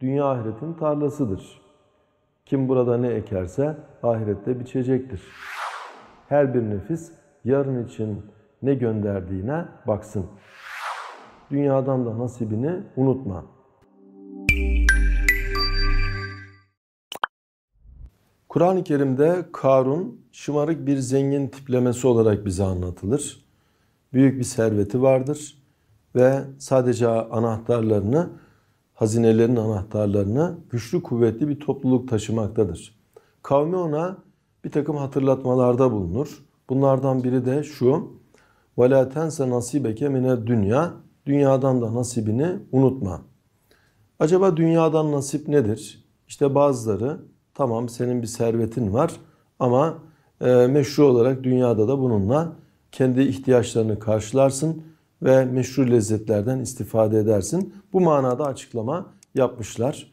dünya ahiretin tarlasıdır. Kim burada ne ekerse ahirette biçecektir. Her bir nefis yarın için ne gönderdiğine baksın. Dünyadan da nasibini unutma. Kur'an-ı Kerim'de Karun, şımarık bir zengin tiplemesi olarak bize anlatılır. Büyük bir serveti vardır ve sadece anahtarlarını, hazinelerin anahtarlarını güçlü kuvvetli bir topluluk taşımaktadır. Kavmi ona bir takım hatırlatmalarda bulunur. Bunlardan biri de şu: وَلَا تَنْسَ نَصِيبَكَ مِنَ الدُّنْيَا, dünyadan da nasibini unutma. Acaba dünyadan nasip nedir? İşte bazıları, tamam senin bir servetin var ama meşru olarak dünyada da bununla kendi ihtiyaçlarını karşılarsın ve meşru lezzetlerden istifade edersin. Bu manada açıklama yapmışlar.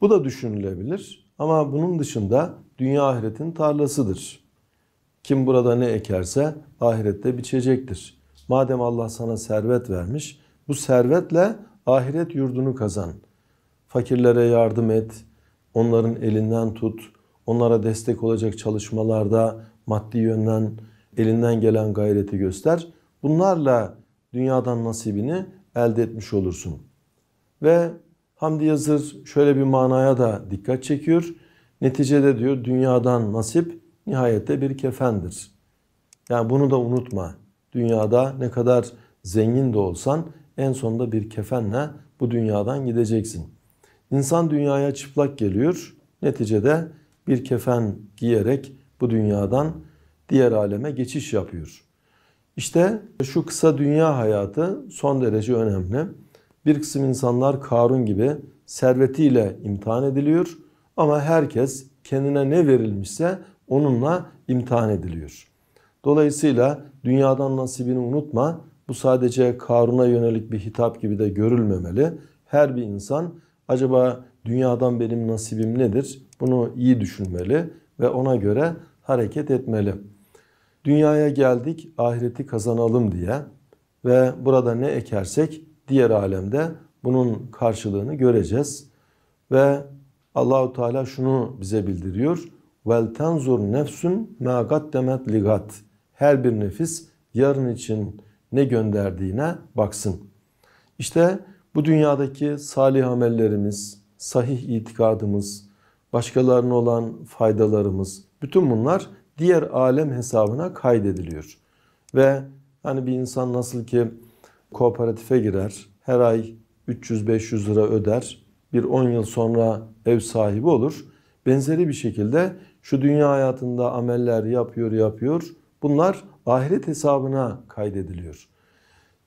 Bu da düşünülebilir ama bunun dışında dünya ahiretin tarlasıdır. Kim burada ne ekerse ahirette biçecektir. Madem Allah sana servet vermiş, bu servetle ahiret yurdunu kazan. Fakirlere yardım et, onların elinden tut, onlara destek olacak çalışmalarda maddi yönden elinden gelen gayreti göster. Bunlarla dünyadan nasibini elde etmiş olursun. Ve Hamdi Yazır şöyle bir manaya da dikkat çekiyor. Neticede diyor, dünyadan nasip nihayette bir kefendir. Yani bunu da unutma. Dünyada ne kadar zengin de olsan en sonunda bir kefenle bu dünyadan gideceksin. İnsan dünyaya çıplak geliyor. Neticede bir kefen giyerek bu dünyadan diğer aleme geçiş yapıyor. İşte şu kısa dünya hayatı son derece önemli. Bir kısım insanlar Karun gibi servetiyle imtihan ediliyor ama herkes kendine ne verilmişse onunla imtihan ediliyor. Dolayısıyla dünyadan nasibini unutma. Bu sadece Karun'a yönelik bir hitap gibi de görülmemeli. Her bir insan acaba dünyadan benim nasibim nedir? Bunu iyi düşünmeli ve ona göre hareket etmeli. Dünyaya geldik, ahireti kazanalım diye ve burada ne ekersek diğer alemde bunun karşılığını göreceğiz. Ve Allahu Teala şunu bize bildiriyor: "Vel tenzur nefsun ma gaddemet ligat." Her bir nefis yarın için ne gönderdiğine baksın. İşte bu dünyadaki salih amellerimiz, sahih itikadımız, başkalarına olan faydalarımız, bütün bunlar diğer alem hesabına kaydediliyor. Ve hani bir insan nasıl ki kooperatife girer, her ay 300-500 lira öder, bir 10 yıl sonra ev sahibi olur. Benzeri bir şekilde şu dünya hayatında ameller yapıyor. Bunlar ahiret hesabına kaydediliyor.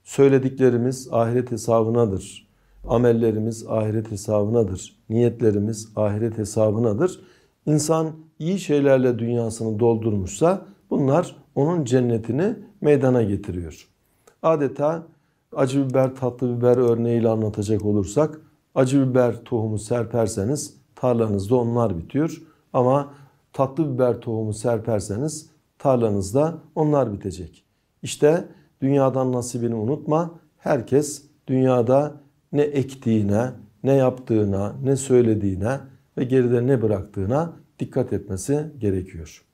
Söylediklerimiz ahiret hesabınadır. Amellerimiz ahiret hesabınadır. Niyetlerimiz ahiret hesabınadır. İnsan iyi şeylerle dünyasını doldurmuşsa bunlar onun cennetini meydana getiriyor. Adeta acı biber tatlı biber örneğiyle anlatacak olursak, acı biber tohumu serperseniz tarlanızda onlar bitiyor ama tatlı biber tohumu serperseniz tarlanızda onlar bitecek. İşte dünyadan nasibini unutma. Herkes dünyada ne ektiğine, ne yaptığına, ne söylediğine ve geride ne bıraktığına dikkat etmesi gerekiyor.